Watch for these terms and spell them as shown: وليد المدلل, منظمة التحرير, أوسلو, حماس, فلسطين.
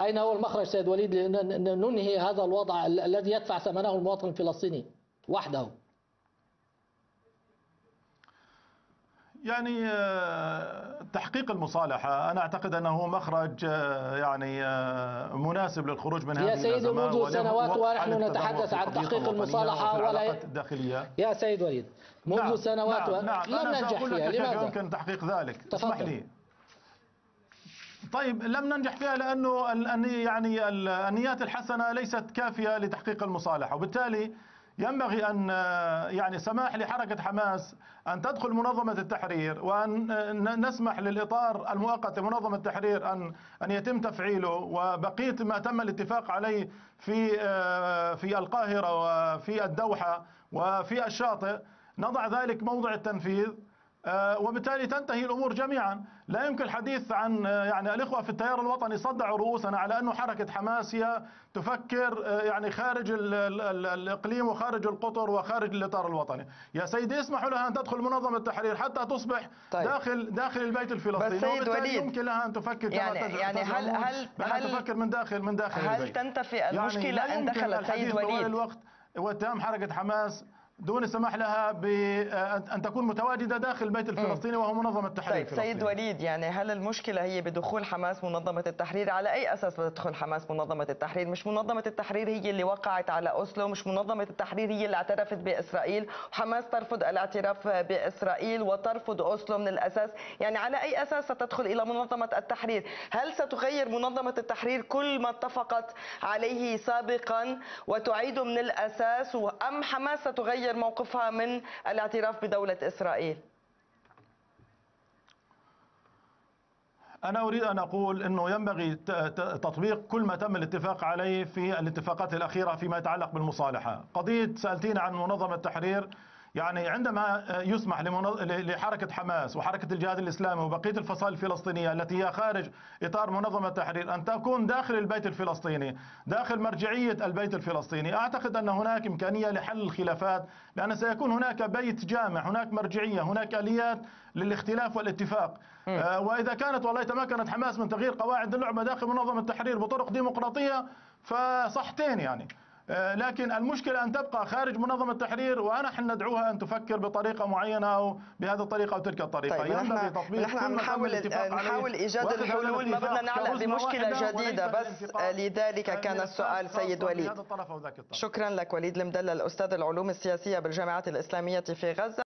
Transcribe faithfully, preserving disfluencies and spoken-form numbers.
أين هو المخرج سيد وليد لننهي هذا الوضع الذي يدفع ثمنه المواطن الفلسطيني وحده؟ يعني تحقيق المصالحة أنا أعتقد أنه مخرج يعني مناسب للخروج من هذه الأزمة. يا سيدي منذ سنوات ونحن نتحدث عن تحقيق المصالحة ولا الداخلية. يا سيد وليد منذ نعم سنوات نعم نعم لم ننجح فيها، لماذا؟ يمكن تحقيق ذلك. اسمح لي. طيب لم ننجح فيها لأنه يعني النيات الحسنة ليست كافية لتحقيق المصالحة، وبالتالي ينبغي أن يعني سماح لحركة حماس أن تدخل منظمة التحرير وأن نسمح للإطار المؤقت لمنظمة التحرير أن أن يتم تفعيله، وبقية ما تم الاتفاق عليه في في القاهرة وفي الدوحة وفي الشاطئ نضع ذلك موضع التنفيذ، وبالتالي تنتهي الأمور جميعا. لا يمكن الحديث عن يعني الإخوة في التيار الوطني صدعوا رؤوسنا على أنه حركة حماس هي تفكر يعني خارج ال ال الإقليم وخارج القطر وخارج الإطار الوطني. يا سيدي اسمحوا لها أن تدخل منظمة التحرير حتى تصبح طيب. داخل داخل البيت الفلسطيني، وبالتالي يمكن لها أن تفكر كما يعني, يعني هل هل هل تفكر من داخل من داخل هل البيت. تنتفي المشكلة يعني أن دخلت سيد وليد الوقت واتهام حركة حماس دون السماح لها بأن تكون متواجدة داخل البيت الفلسطيني وهو منظمة التحرير. طيب سيد وليد، يعني هل المشكلة هي بدخول حماس منظمة التحرير؟ على أي أساس بتدخل حماس منظمة التحرير؟ مش منظمة التحرير هي اللي وقعت على أوسلو، مش منظمة التحرير هي اللي اعترفت بإسرائيل، وحماس ترفض الاعتراف بإسرائيل وترفض أوسلو من الأساس، يعني على أي أساس ستدخل إلى منظمة التحرير؟ هل ستغير منظمة التحرير كل ما اتفقت عليه سابقا وتعيده من الأساس، أم حماس ستغير موقفها من الاعتراف بدولة إسرائيل؟ أنا أريد أن أقول أنه ينبغي تطبيق كل ما تم الاتفاق عليه في الاتفاقات الأخيرة فيما يتعلق بالمصالحة. قضية سألتين عن منظمة التحرير، يعني عندما يسمح لحركة حماس وحركة الجهاد الإسلامي وبقية الفصائل الفلسطينية التي هي خارج إطار منظمة التحرير أن تكون داخل البيت الفلسطيني داخل مرجعية البيت الفلسطيني، أعتقد أن هناك إمكانية لحل الخلافات، لأن سيكون هناك بيت جامع، هناك مرجعية، هناك آليات للاختلاف والاتفاق. وإذا كانت والله تمكنت حماس من تغيير قواعد اللعبة داخل منظمة التحرير بطرق ديمقراطية فصحتين يعني، لكن المشكلة أن تبقى خارج منظمة التحرير ونحن ندعوها أن تفكر بطريقة معينة أو بهذه الطريقة أو تلك الطريقة. طيب نحن نحن نحاول نحاول إيجاد الحلول، ما بدنا نعلق بمشكلة جديدة، بس لذلك كان السؤال سيد وليد. شكرا لك وليد المدلل، أستاذ العلوم السياسية بالجامعة الإسلامية في غزة.